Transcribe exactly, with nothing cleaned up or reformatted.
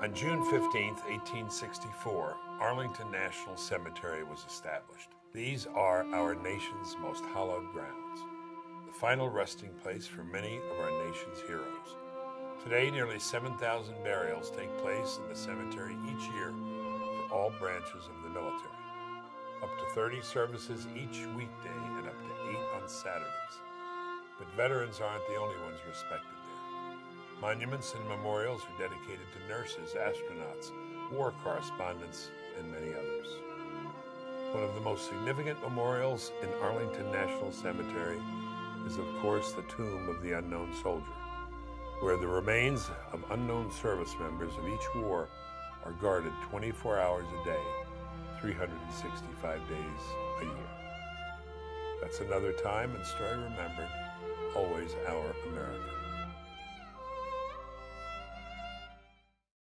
On June fifteenth, eighteen sixty-four, Arlington National Cemetery was established. These are our nation's most hallowed grounds, the final resting place for many of our nation's heroes. Today, nearly seven thousand burials take place in the cemetery each year for all branches of the military. Up to thirty services each weekday and up to eight on Saturdays. But veterans aren't the only ones respected there. Monuments and memorials are dedicated to nurses, astronauts, war correspondents, and many others. One of the most significant memorials in Arlington National Cemetery is, of course, the Tomb of the Unknown Soldier, where the remains of unknown service members of each war are guarded twenty-four hours a day, three hundred sixty-five days a year. That's another time and story remembered, always our America.